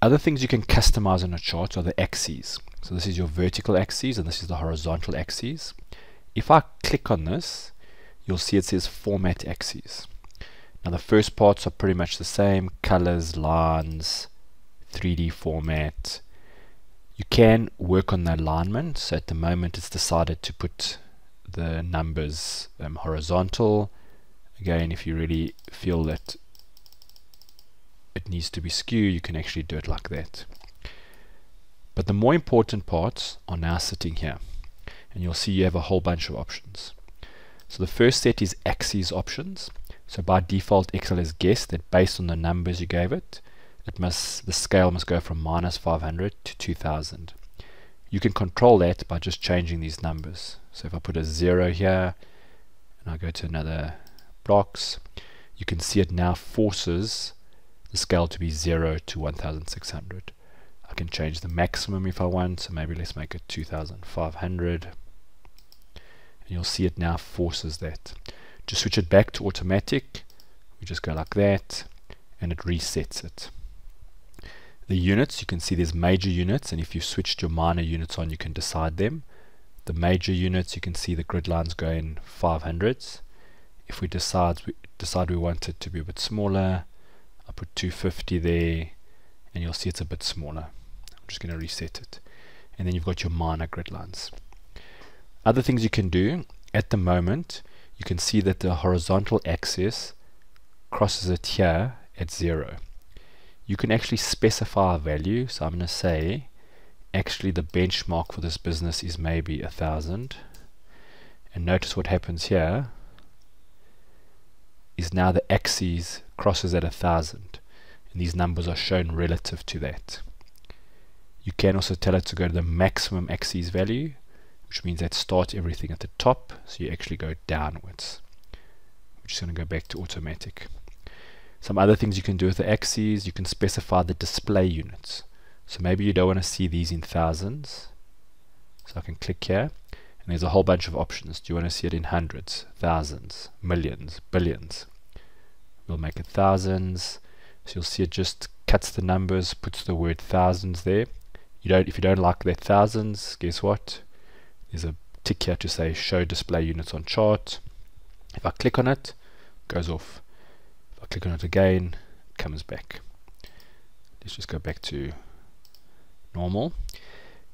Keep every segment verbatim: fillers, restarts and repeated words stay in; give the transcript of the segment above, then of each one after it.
Other things you can customize on a chart are the axes. So this is your vertical axis and this is the horizontal axis. If I click on this, you'll see it says format axes. Now the first parts are pretty much the same, colors, lines, three D format. You can work on the alignment, so at the moment it's decided to put the numbers um, horizontal. Again, if you really feel that it needs to be skewed, you can actually do it like that. But the more important parts are now sitting here, and you'll see you have a whole bunch of options. So the first set is axes options. So by default, Excel has guessed that based on the numbers you gave it, it must the scale must go from minus five hundred to two thousand. You can control that by just changing these numbers. So if I put a zero here and I go to another blocks, you can see it now forces the scale to be zero to one thousand six hundred. I can change the maximum if I want, so maybe let's make it two thousand five hundred, and you'll see it now forces that. To switch it back to automatic, we just go like that and it resets it. The units, you can see there's major units, and if you switched your minor units on, you can decide them. The major units, you can see the grid lines go in five hundreds. If we decide we decide we want it to be a bit smaller, I put two fifty there, and you'll see it's a bit smaller. I'm just going to reset it. And then you've got your minor grid lines. Other things you can do at the moment, you can see that the horizontal axis crosses it here at zero. You can actually specify a value, so I'm going to say actually the benchmark for this business is maybe a thousand, and notice what happens here is now the axis crosses at a thousand and these numbers are shown relative to that. You can also tell it to go to the maximum axis value, which means that starts everything at the top, so you actually go downwards. We're just going to go back to automatic. Some other things you can do with the axes, you can specify the display units. So maybe you don't want to see these in thousands. So I can click here, and there's a whole bunch of options. Do you want to see it in hundreds, thousands, millions, billions? We'll make it thousands. So you'll see it just cuts the numbers, puts the word thousands there. You don't, if you don't like that thousands, guess what? There's a tick here to say show display units on chart. If I click on it, it goes off. If I click on it again, it comes back. Let's just go back to normal.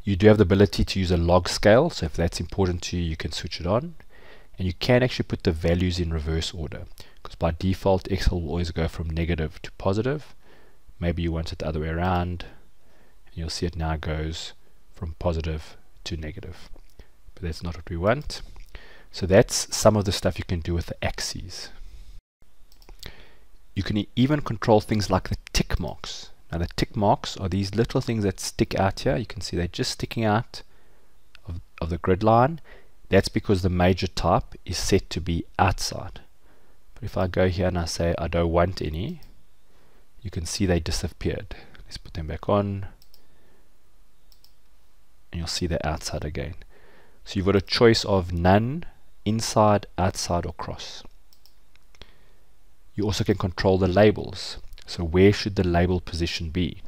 You do have the ability to use a log scale, so if that's important to you, you can switch it on. And you can actually put the values in reverse order, because by default Excel will always go from negative to positive. Maybe you want it the other way around, and you'll see it now goes from positive to negative. But that's not what we want. So that's some of the stuff you can do with the axes. You can even control things like the tick marks. Now the tick marks are these little things that stick out here. You can see they're just sticking out of, of the grid line. That's because the major type is set to be outside. But if I go here and I say I don't want any, you can see they disappeared. Let's put them back on. And you'll see they're outside again. So you've got a choice of none, inside, outside, or cross. You also can control the labels. So where should the label position be?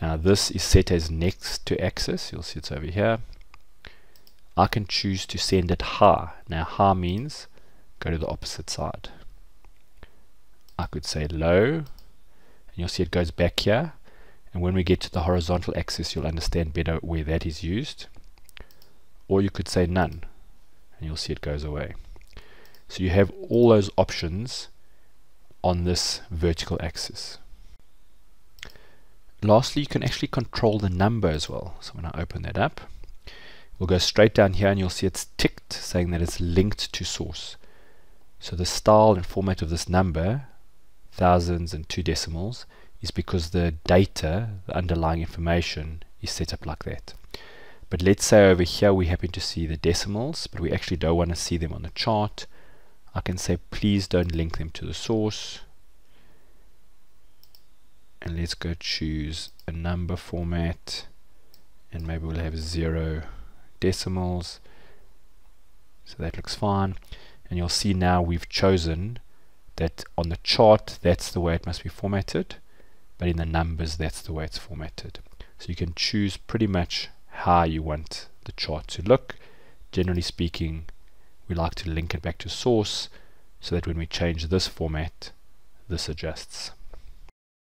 Now this is set as next to axis. You'll see it's over here. I can choose to send it high. Now high means go to the opposite side. I could say low, and you'll see it goes back here. And when we get to the horizontal axis, you'll understand better where that is used. Or you could say none, and you'll see it goes away. So you have all those options on this vertical axis. Lastly, you can actually control the number as well. So when I open that up, we'll go straight down here and you'll see it's ticked, saying that it's linked to source. So the style and format of this number, thousands and two decimals, is because the data, the underlying information, is set up like that. But let's say over here we happen to see the decimals, but we actually don't want to see them on the chart. I can say please don't link them to the source. And let's go choose a number format, and maybe we'll have zero decimals. So that looks fine. And you'll see now we've chosen that on the chart that's the way it must be formatted, but in the numbers, that's the way it's formatted. So you can choose pretty much how you want the chart to look. Generally speaking, we like to link it back to source so that when we change this format, this adjusts.